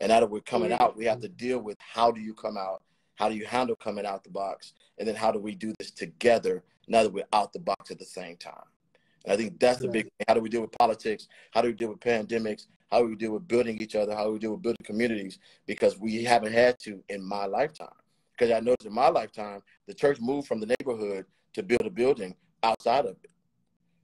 And now that we're coming out, we have to deal with how do you come out? How do you handle coming out the box? And then how do we do this together now that we're out the box at the same time? And I think that's the big thing. How do we deal with politics? How do we deal with pandemics? How do we deal with building each other? How do we deal with building communities? Because we haven't had to in my lifetime. Because I noticed in my lifetime, the church moved from the neighborhood to build a building outside of it.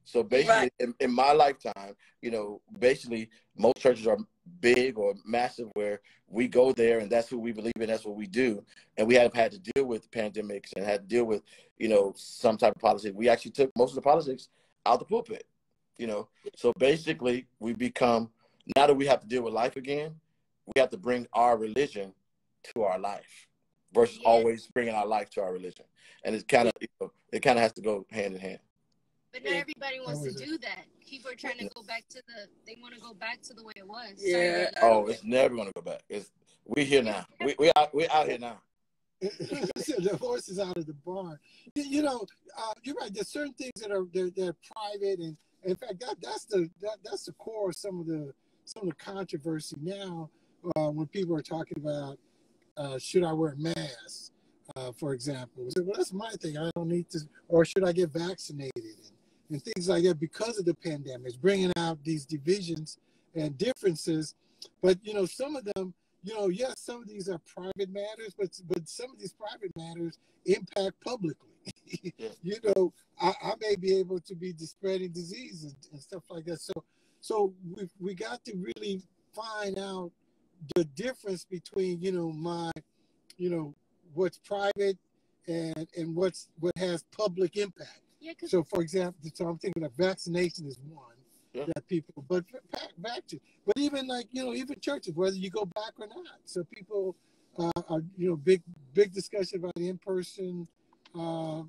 So basically, right. in my lifetime, you know, basically most churches are big or massive where we go there and that's who we believe in, that's what we do. And we have had to deal with pandemics and had to deal with, you know, some type of politics. We actually took most of the politics out the pulpit, you know. So basically we become, now that we have to deal with life again, we have to bring our religion to our life versus always bringing our life to our religion. And it's kind of, you know, it kind of has to go hand in hand. But not everybody wants to do that. People are trying to go back to the, they want to go back to the way it was. Yeah. Sorry, oh, it's never going to go back. It's, we're here now. We're out here now. So the horse is out of the barn. You know, you're right. There's certain things that are they're private, and in fact, that's the core of some of the controversy now when people are talking about should I wear a mask, for example. So, well, that's my thing. I don't need to, or should I get vaccinated? And things like that because of the pandemic, bringing out these divisions and differences. But, you know, some of them, you know, yes, some of these are private matters, but some of these private matters impact publicly. You know, I may be able to be spreading disease and stuff like that. So we got to really find out the difference between, you know, what's private and what has public impact. Yeah, so, for example, so I'm thinking that vaccination is one that people, but back to, but even like, you know, even churches, whether you go back or not. So people are, you know, big discussion about in-person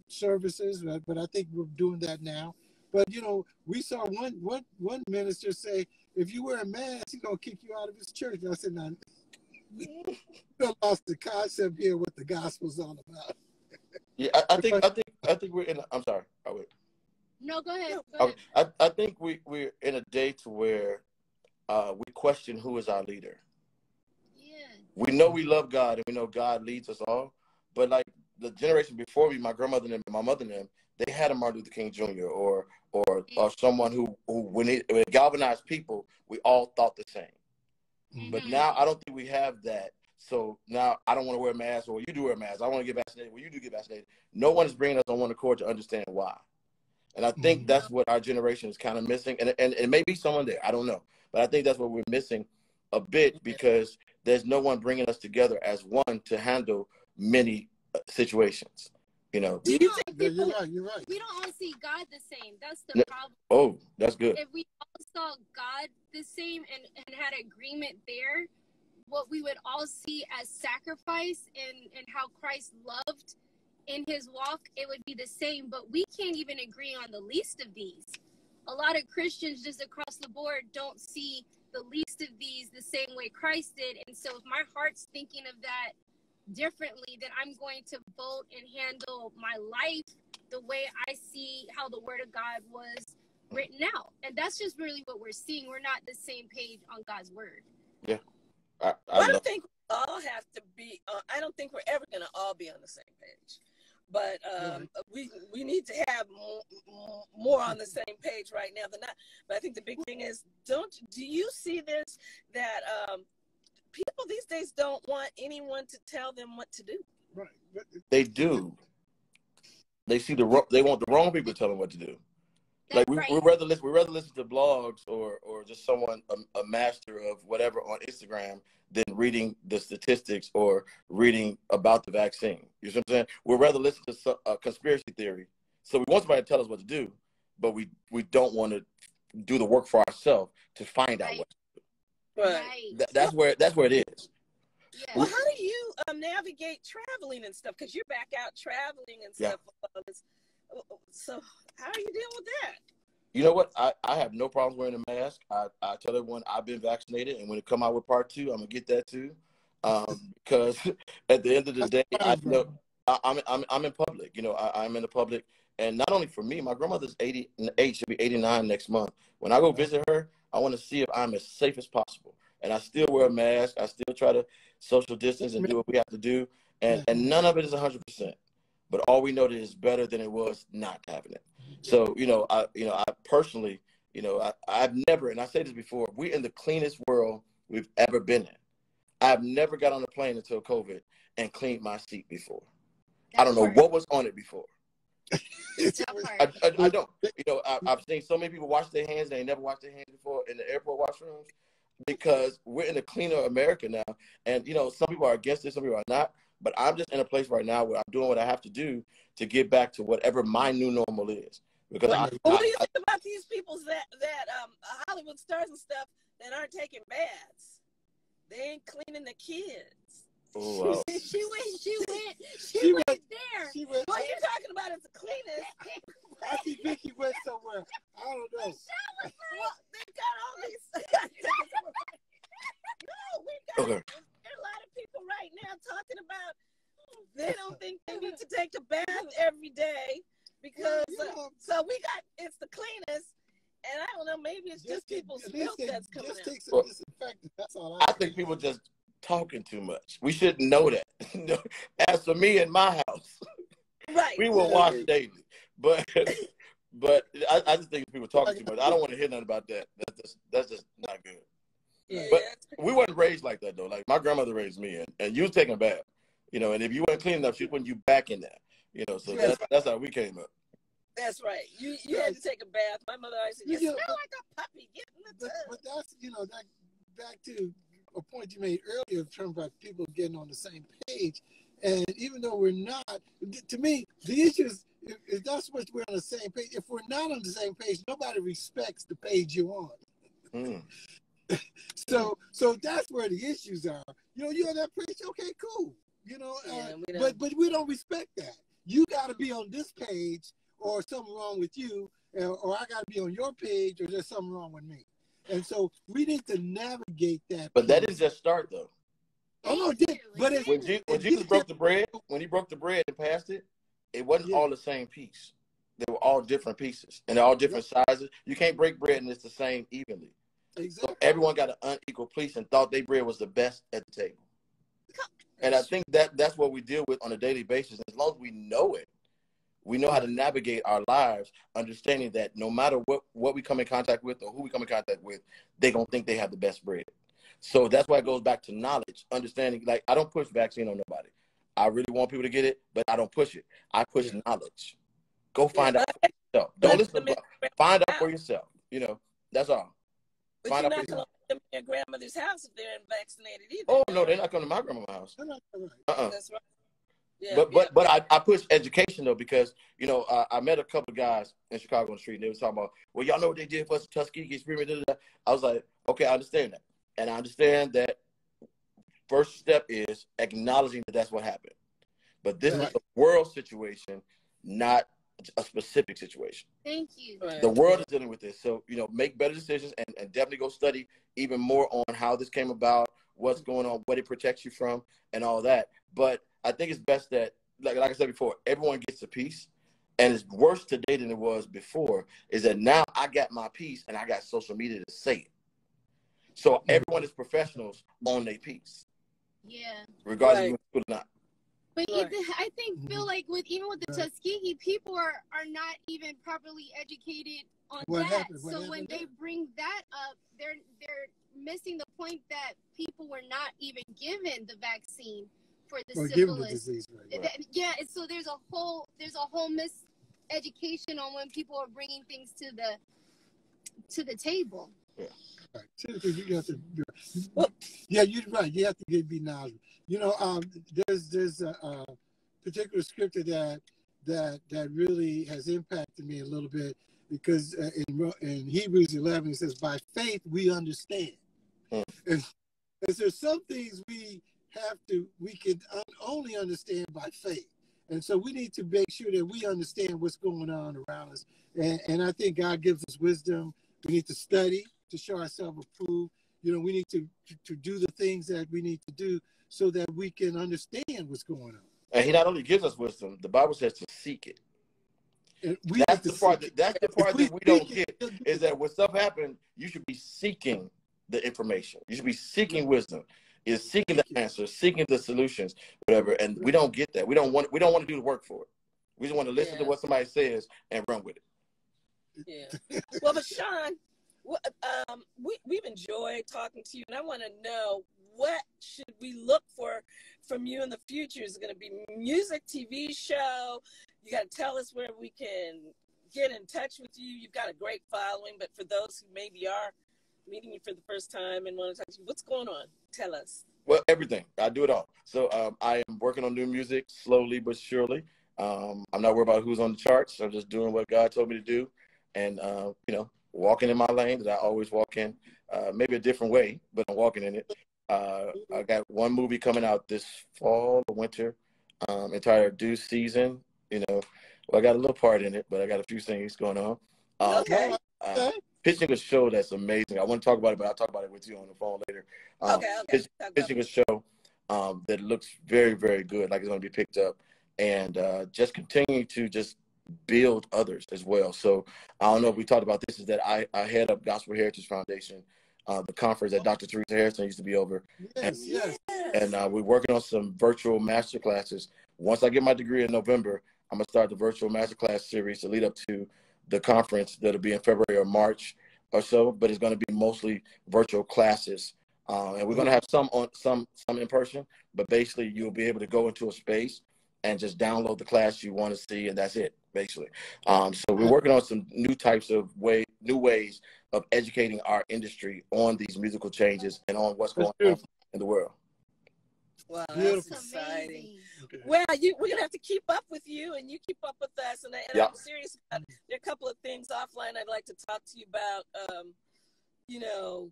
services, but I think we're doing that now. But, you know, we saw one minister say, if you wear a mask, he's going to kick you out of his church. And I said, no, we lost the concept here what the gospel's all about. Yeah, I think we're in. I'm sorry. Oh, wait. No, go ahead. Go ahead. I think we're in a day to where we question who is our leader. Yeah. We know we love God and we know God leads us all, but like the generation before me, my grandmother and my mother and them, they had a Martin Luther King Jr. or someone who when it galvanized people, we all thought the same. Mm-hmm. But now I don't think we have that. So now I don't want to wear a mask, or you do wear a mask. I want to get vaccinated, or you do get vaccinated. No one is bringing us on one accord to understand why. And I think that's what our generation is kind of missing. And it may be someone there, I don't know. But I think that's what we're missing a bit because there's no one bringing us together as one to handle many situations, you know. Do you think people, you're right. We don't all see God the same. That's the problem. Oh, that's good. If we all saw God the same and had agreement there, what we would all see as sacrifice and how Christ loved in his walk, it would be the same, but we can't even agree on the least of these. A lot of Christians just across the board don't see the least of these the same way Christ did. And so if my heart's thinking of that differently, then I'm going to vote and handle my life the way I see how the word of God was written out. And that's just really what we're seeing. We're not the same page on God's word. Yeah. I don't think we all have to be. I don't think we're ever going to all be on the same page, but we need to have more on the same page right now than not. But I think the big thing is, do you see this that people these days don't want anyone to tell them what to do? Right, they do. They see they want the wrong people to tell them what to do. That's like right. we rather listen to blogs or just someone a master of whatever on Instagram than reading the statistics or reading about the vaccine. You know what I'm saying? We'd rather listen to a conspiracy theory. So we want somebody to tell us what to do, but we don't want to do the work for ourselves to find out what to do. Right. That's where it is. Yeah. Well, how do you navigate traveling and stuff? Because you're back out traveling and stuff. So how are you dealing with that? You know what? I have no problem wearing a mask. I tell everyone I've been vaccinated, and when it come out with part 2, I'm gonna get that too, because at the end of the day, I'm in public. You know, I'm in the public, and not only for me, my grandmother's 88, she'll be 89 next month. When I go visit her, I want to see if I'm as safe as possible, and I still wear a mask. I still try to social distance and do what we have to do, and none of it is 100%. But all we know that is better than it was not having it. So, I personally, I've never, and I say this before, we're in the cleanest world we've ever been in. I've never got on a plane until COVID and cleaned my seat before. That's I don't know hard. What was on it before. I don't. I've seen so many people wash their hands. They ain't never washed their hands before in the airport washrooms, because we're in a cleaner America now. And, some people are against it, some people are not. But I'm just in a place right now where I'm doing what I have to do to get back to whatever my new normal is. Because what do you think about these people that Hollywood stars and stuff that aren't taking baths? They ain't cleaning the kids. Oh, wow. She went there. What you're talking about is the cleanest. I see Vicki went somewhere. I don't know. Well, they've got all these. No, we've got. Okay. A lot of people right now talking about they don't think they need to take a bath every day because so we got it's the cleanest, and I don't know, maybe it's just people's filth that's coming out. Take some disinfectant. That's all I think people just talking too much. We shouldn't know that. As for me and my house, right, we will wash daily, but I just think people talking too much. I don't want to hear nothing about that. That's just not good. Yeah, but we weren't raised like that, though. Like, my grandmother raised me, and you was taking a bath, and if you weren't cleaning up, she put you back in there, so that's how we came up. That's right. You had to take a bath. My mother always said, you smell like a puppy. Get in the tub. But that's, that, back to a point you made earlier in terms of people getting on the same page, and even though we're not, to me, the issue is, if that's what we're on the same page, if we're not on the same page, nobody respects the page you're on. Mm. So that's where the issues are. You're that page, okay, cool. But we don't respect that. You got to be on this page, or something wrong with you, or I got to be on your page, or there's something wrong with me. And so we need to navigate that. But that is just start, though. Oh no, when Jesus broke the bread, when he broke the bread and passed it, it wasn't all the same piece. They were all different pieces, and they're all different sizes. You can't break bread and it's the same evenly. Exactly. So everyone got an unequal piece and thought their bread was the best at the table. And I think that's what we deal with on a daily basis. As long as we know it, we know how to navigate our lives, understanding that no matter what we come in contact with or who we come in contact with, they don't think they have the best bread. So that's why it goes back to knowledge, understanding. Like, I don't push vaccine on nobody. I really want people to get it, but I don't push it. I push knowledge. Go find out for yourself. Don't listen to me. Find out for yourself. That's all. But you're not going to come to your grandmother's house if they're unvaccinated either. Oh, no, they're not coming to my grandma's house. That's right. Yeah, but I push education, though, because, I met a couple of guys in Chicago on the street, and they were talking about, well, y'all know what they did for us, Tuskegee experiment, I was like, okay, I understand that. And I understand that first step is acknowledging that that's what happened. But this is a world situation, not a specific situation. Thank you. The world is dealing with this. So, make better decisions and definitely go study even more on how this came about, what's going on, what it protects you from, and all that. But I think it's best that, like I said before, everyone gets a piece. And it's worse today than it was before, is that now I got my piece and I got social media to say it. So everyone is professionals on their piece. Yeah. Regardless of whether or not. But I feel like even with the Tuskegee, people are not even properly educated on that. So when they bring that up, they're missing the point that people were not even given the vaccine for the syphilis. The disease, right. Yeah, so there's a whole miseducation on when people are bringing things to the table. Yeah. You're right. You have to be knowledgeable. There's a particular scripture that really has impacted me a little bit, because in Hebrews 11 it says, "By faith we understand." Mm. And there's some things we can only understand by faith, And so we need to make sure that we understand what's going on around us. And I think God gives us wisdom. We need to study to show ourselves approved. You know, we need to do the things that we need to do so that we can understand what's going on. And he not only gives us wisdom, the Bible says to seek it. That's the part that we don't get, is that when stuff happens, you should be seeking the information. You should be seeking wisdom, is seeking the answers, seeking the solutions, whatever. And we don't get that. We don't want to do the work for it. We just want to listen to what somebody says and run with it. Yeah. Well, Vashawn, we've enjoyed talking to you, and I want to know, what should we look for from you in the future? Is it going to be music, TV show? You got to tell us where we can get in touch with you. You've got a great following, but for those who maybe are meeting you for the first time and want to talk to you, what's going on? Tell us. Well, everything. I do it all. So I am working on new music slowly but surely. I'm not worried about who's on the charts. I'm just doing what God told me to do, and you know, walking in my lane that I always walk in, maybe a different way, but I'm walking in it. I got one movie coming out this fall or winter, entitled Due Season. You know, well, I got a little part in it, but I got a few things going on. Okay. Pitching a show that's amazing. I want to talk about it, but I'll talk about it with you on the phone later. Okay. Pitching a show that looks very, very good, like it's going to be picked up. And just continue to just build others as well. So I don't know if we talked about this, is that I head up Gospel Heritage Foundation, the conference that Dr. Teresa Harrison used to be over. And we're working on some virtual master classes. Once I get my degree in November, I'm going to start the virtual masterclass series to lead up to the conference that'll be in February or March or so, but it's going to be mostly virtual classes. And we're going to have some in person, but basically you'll be able to go into a space and just download the class you want to see, and that's it, basically. So we're working on some new types of new ways of educating our industry on these musical changes and on what's going on in the world. Wow, that's exciting. Okay. Well, we're going to have to keep up with you, and you keep up with us. And I'm serious about it. There are a couple of things offline I'd like to talk to you about, you know,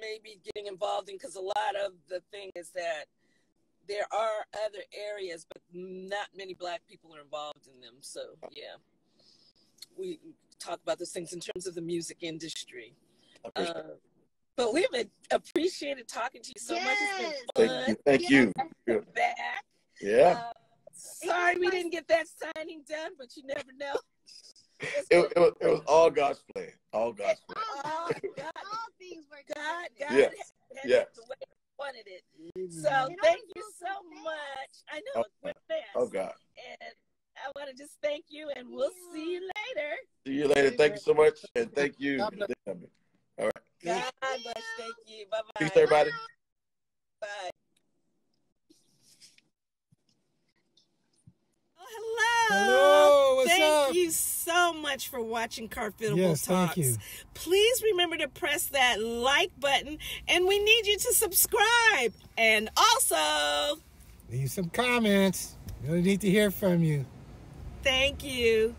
maybe getting involved in, because a lot of the thing is that there are other areas, but not many Black people are involved in them. So, yeah, we talk about those things in terms of the music industry. But we've appreciated talking to you so much. It's been fun. Thank you. Back. Yeah. Sorry we didn't get that signing done, but you never know. It was all God's plan. All God's plan. All things were God. God had the way He wanted it. So thank you so much. I know it's went fast. Oh, God. And I want to just thank you, and we'll see you later. See you later. Thank you so much, and thank you. All right. God bless. Thank you. Bye bye. Peace, everybody. Bye. Oh, hello. What's up? Thank you so much for watching Carfitable Talks. Thank you. Please remember to press that like button, and we need you to subscribe, and also leave some comments. We need to hear from you. Thank you.